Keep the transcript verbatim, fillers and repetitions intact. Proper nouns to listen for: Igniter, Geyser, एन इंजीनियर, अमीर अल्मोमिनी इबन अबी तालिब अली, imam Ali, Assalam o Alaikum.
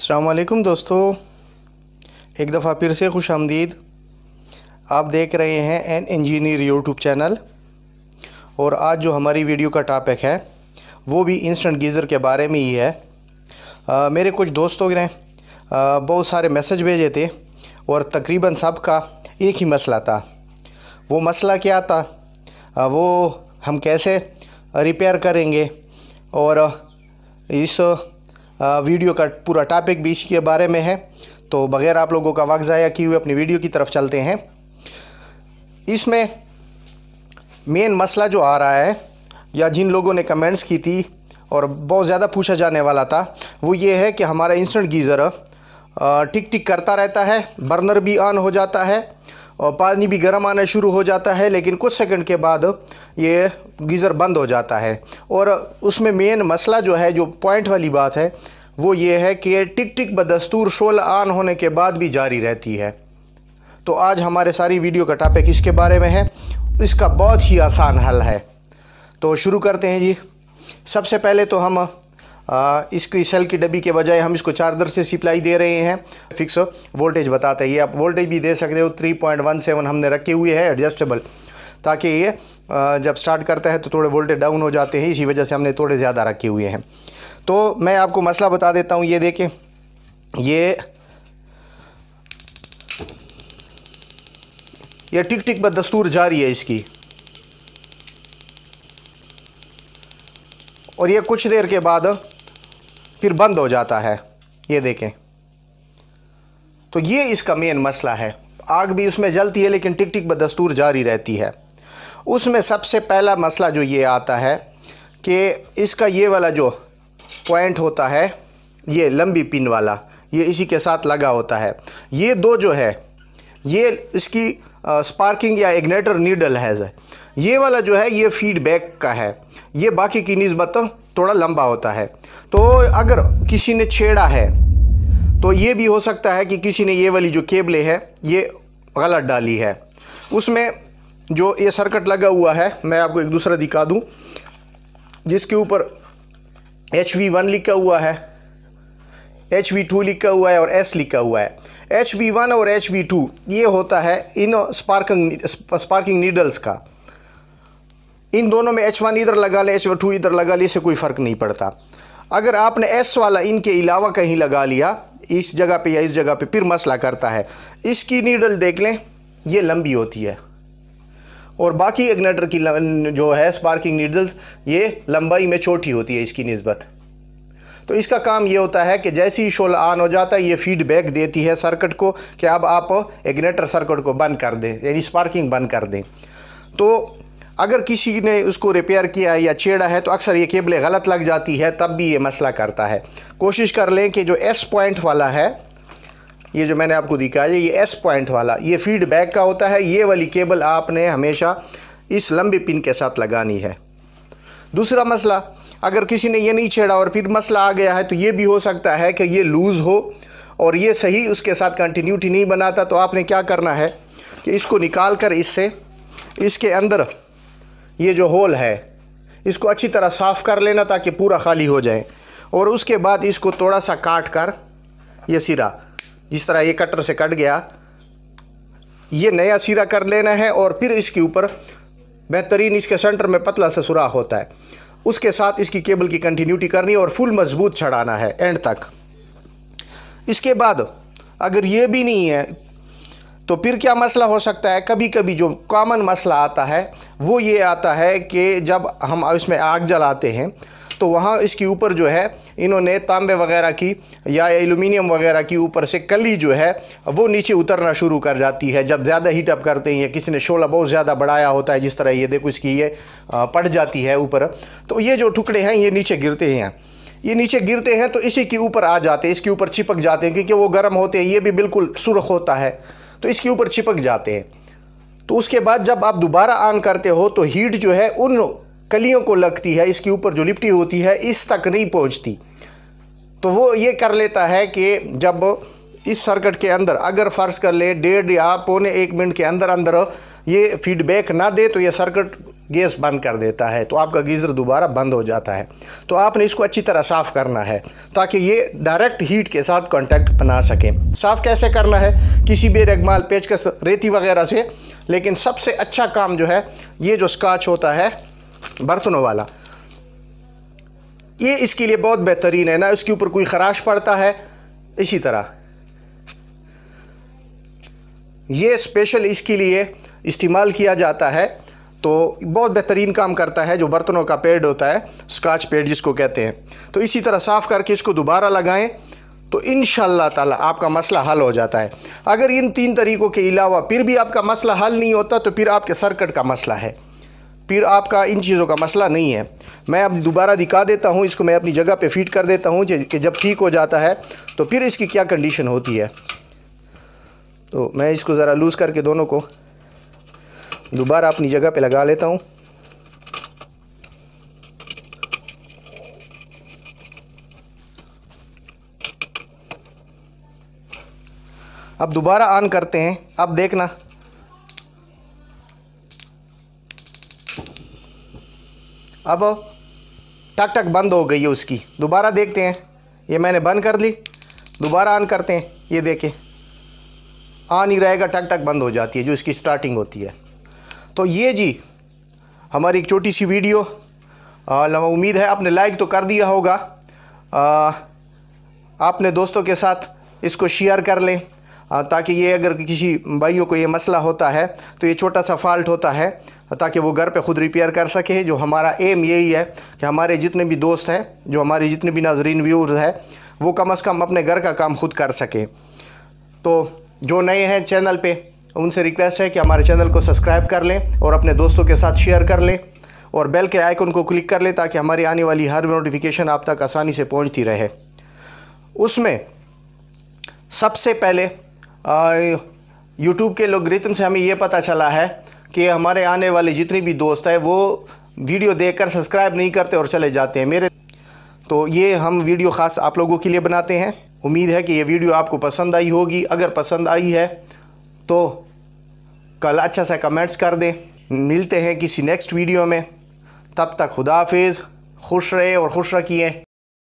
अस्सलाम वालेकुम दोस्तों, एक दफ़ा फिर से खुश आमदीद। आप देख रहे हैं एन इंजीनियर यूट्यूब चैनल। और आज जो हमारी वीडियो का टॉपिक है वो भी इंस्टेंट गीज़र के बारे में ही है। आ, मेरे कुछ दोस्तों ने बहुत सारे मैसेज भेजे थे और तकरीबन सब का एक ही मसला था। वो मसला क्या था? आ, वो हम कैसे रिपेयर करेंगे। और इस वीडियो का पूरा टॉपिक भी इसी के बारे में है। तो बग़ैर आप लोगों का वक्त ज़ाया किए हुए अपनी वीडियो की तरफ चलते हैं। इसमें मेन मसला जो आ रहा है या जिन लोगों ने कमेंट्स की थी और बहुत ज़्यादा पूछा जाने वाला था वो ये है कि हमारा इंस्टेंट गीज़र टिक टिक करता रहता है, बर्नर भी ऑन हो जाता है और पानी भी गर्म आना शुरू हो जाता है, लेकिन कुछ सेकंड के बाद ये गीज़र बंद हो जाता है। और उसमें मेन मसला जो है, जो पॉइंट वाली बात है, वो ये है कि टिक टिक बदस्तूर शोल ऑन होने के बाद भी जारी रहती है। तो आज हमारे सारी वीडियो का टॉपिक इसके बारे में है। इसका बहुत ही आसान हल है, तो शुरू करते हैं जी। सबसे पहले तो हम आ, इसकी सेल की डब्बी के बजाय हम इसको चार्जर से सप्लाई दे रहे हैं। फिक्स वोल्टेज बताता है ये, आप वोल्टेज भी दे सकते हो। थ्री पॉइंट वन सेवन हमने रखे हुए हैं एडजस्टेबल, ताकि ये आ, जब स्टार्ट करता है तो थोड़े वोल्टेज डाउन हो जाते हैं, इसी वजह से हमने थोड़े ज़्यादा रखे हुए हैं। तो मैं आपको मसला बता देता हूँ। ये देखें, ये ये टिक टिक बदस्तूर जारी है इसकी, और ये कुछ देर के बाद फिर बंद हो जाता है। ये देखें, तो ये इसका मेन मसला है। आग भी उसमें जलती है लेकिन टिक टिक बदस्तूर जारी रहती है। उसमें सबसे पहला मसला जो ये आता है कि इसका ये वाला जो पॉइंट होता है, ये लंबी पिन वाला, ये इसी के साथ लगा होता है। ये दो जो है, ये इसकी स्पार्किंग या इग्नाइटर नीडल है। ये वाला जो है ये फीडबैक का है, ये बाकी की निस्बत थोड़ा लंबा होता है। तो अगर किसी ने छेड़ा है तो ये भी हो सकता है कि किसी ने ये वाली जो केबलें है ये गलत डाली है। उसमें जो ये सर्किट लगा हुआ है, मैं आपको एक दूसरा दिखा दूं, जिसके ऊपर एच वी वन लिखा हुआ है, एच वी टू लिखा हुआ है और एस लिखा हुआ है। एच वी वन और एच वी टू ये होता है इन स्पार्किंग स्पार्किंग नीडल्स का। इन दोनों में एच वन इधर लगा ले, एच टू इधर लगा ले, इससे कोई फ़र्क नहीं पड़ता। अगर आपने एस वाला इनके अलावा कहीं लगा लिया, इस जगह पे या इस जगह पे, फिर मसला करता है। इसकी नीडल देख लें, ये लंबी होती है और बाकी इग्नाइटर की जो है स्पार्किंग नीडल्स ये लंबाई में छोटी होती है इसकी निस्बत। तो इसका काम ये होता है कि जैसे ही शोला ऑन हो जाता है ये फीडबैक देती है सर्किट को कि अब आप इग्नाइटर सर्किट को बंद कर दें, यानी स्पार्किंग बंद कर दें। तो अगर किसी ने उसको रिपेयर किया है या छेड़ा है तो अक्सर ये केबलें गलत लग जाती है, तब भी ये मसला करता है। कोशिश कर लें कि जो एस पॉइंट वाला है, ये जो मैंने आपको दिखाया, ये एस पॉइंट वाला ये फीडबैक का होता है। ये वाली केबल आपने हमेशा इस लंबी पिन के साथ लगानी है। दूसरा मसला, अगर किसी ने ये नहीं छेड़ा और फिर मसला आ गया है तो ये भी हो सकता है कि ये लूज़ हो और ये सही उसके साथ कंटिन्यूटी नहीं बनाता। तो आपने क्या करना है कि इसको निकाल कर इससे इसके अंदर ये जो होल है इसको अच्छी तरह साफ़ कर लेना ताकि पूरा खाली हो जाए। और उसके बाद इसको थोड़ा सा काट कर, ये सिरा जिस तरह ये कटर से कट गया, ये नया सिरा कर लेना है। और फिर इसके ऊपर बेहतरीन इसके सेंटर में पतला सा सुराख होता है, उसके साथ इसकी केबल की कंटिन्यूटी करनी है और फुल मजबूत छड़ाना है एंड तक। इसके बाद अगर ये भी नहीं है तो फिर क्या मसला हो सकता है? कभी कभी जो कॉमन मसला आता है वो ये आता है कि जब हम इसमें आग जलाते हैं तो वहाँ इसके ऊपर जो है इन्होंने तांबे वगैरह की या एल्यूमिनियम वगैरह की ऊपर से कली जो है वो नीचे उतरना शुरू कर जाती है जब ज़्यादा हीट अप करते हैं। किसी ने शोला बहुत ज़्यादा बढ़ाया होता है, जिस तरह ये देखो इसकी ये पड़ जाती है ऊपर, तो ये जो टुकड़े हैं ये नीचे गिरते हैं। ये नीचे गिरते हैं तो इसी के ऊपर आ जाते हैं, इसके ऊपर चिपक जाते हैं, क्योंकि वो गर्म होते हैं। ये भी बिल्कुल सुर्ख होता है तो इसके ऊपर चिपक जाते हैं। तो उसके बाद जब आप दोबारा ऑन करते हो तो हीट जो है उन कलियों को लगती है, इसके ऊपर जो लिपटी होती है इस तक नहीं पहुंचती। तो वो ये कर लेता है कि जब इस सर्किट के अंदर अगर फ़र्ज कर ले डेढ़ या पौने एक मिनट के अंदर अंदर ये फीडबैक ना दे तो ये सर्किट गैस बंद कर देता है तो आपका गीज़र दोबारा बंद हो जाता है। तो आपने इसको अच्छी तरह साफ़ करना है ताकि ये डायरेक्ट हीट के साथ कांटेक्ट बना सकें। साफ़ कैसे करना है? किसी भी रगमाल, पेचकस, रेती वगैरह से। लेकिन सबसे अच्छा काम जो है ये जो स्कॉच होता है बर्तनों वाला, ये इसके लिए बहुत बेहतरीन है, ना इसके ऊपर कोई खराश पड़ता है। इसी तरह ये स्पेशल इसके लिए इस्तेमाल किया जाता है, तो बहुत बेहतरीन काम करता है जो बर्तनों का पैड होता है, स्कॉच पैड जिसको कहते हैं। तो इसी तरह साफ़ करके इसको दोबारा लगाएं तो इंशाअल्लाह ताला आपका मसला हल हो जाता है। अगर इन तीन तरीक़ों के अलावा फिर भी आपका मसला हल नहीं होता तो फिर आपके सर्किट का मसला है, फिर आपका इन चीज़ों का मसला नहीं है। मैं अब दोबारा दिखा देता हूँ इसको, मैं अपनी जगह पे फिट कर देता हूँ कि जब ठीक हो जाता है तो फिर इसकी क्या कंडीशन होती है। तो मैं इसको ज़रा लूज़ करके दोनों को दोबारा अपनी जगह पे लगा लेता हूँ। अब दोबारा ऑन करते हैं, अब देखना अब टक टक बंद हो गई है उसकी। दोबारा देखते हैं, ये मैंने बंद कर ली, दोबारा ऑन करते हैं, ये देखें ऑन ही रहेगा, टक टक बंद हो जाती है जो इसकी स्टार्टिंग होती है। तो ये जी हमारी एक छोटी सी वीडियो, उम्मीद है आपने लाइक तो कर दिया होगा, आपने दोस्तों के साथ इसको शेयर कर लें ताकि ये अगर किसी भाइयों को ये मसला होता है तो ये छोटा सा फॉल्ट होता है ताकि वो घर पे ख़ुद रिपेयर कर सके। जो हमारा एम यही है कि हमारे जितने भी दोस्त हैं, जो हमारे जितने भी नाजरीन व्यूअर्स हैं, वो कम अज़ कम अपने घर का काम खुद कर सकें। तो जो नए हैं चैनल पे, उनसे रिक्वेस्ट है कि हमारे चैनल को सब्सक्राइब कर लें और अपने दोस्तों के साथ शेयर कर लें और बेल के आइकन को क्लिक कर लें ताकि हमारी आने वाली हर नोटिफिकेशन आप तक आसानी से पहुंचती रहे। उसमें सबसे पहले यूट्यूब के एल्गोरिथम से हमें ये पता चला है कि हमारे आने वाले जितने भी दोस्त हैं वो वीडियो देखकर सब्सक्राइब नहीं करते और चले जाते हैं मेरे। तो ये हम वीडियो ख़ास आप लोगों के लिए बनाते हैं। उम्मीद है कि ये वीडियो आपको पसंद आई होगी। अगर पसंद आई है तो कल अच्छा सा कमेंट्स कर दें। मिलते हैं किसी नेक्स्ट वीडियो में, तब तक खुदा हाफिज़, खुश रहे और खुश रखिए।